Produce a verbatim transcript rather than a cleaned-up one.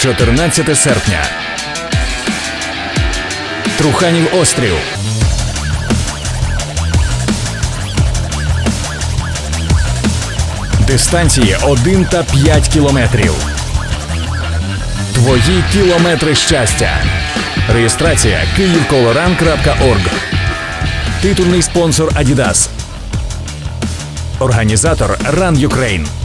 чотирнадцяте серпня. Труханів острів. Дистанції один та п'ять кілометрів. Твої кілометри щастя. Реєстрація київ колор ран крапка орг. Титульний спонсор Adidas. Організатор Run Ukraine.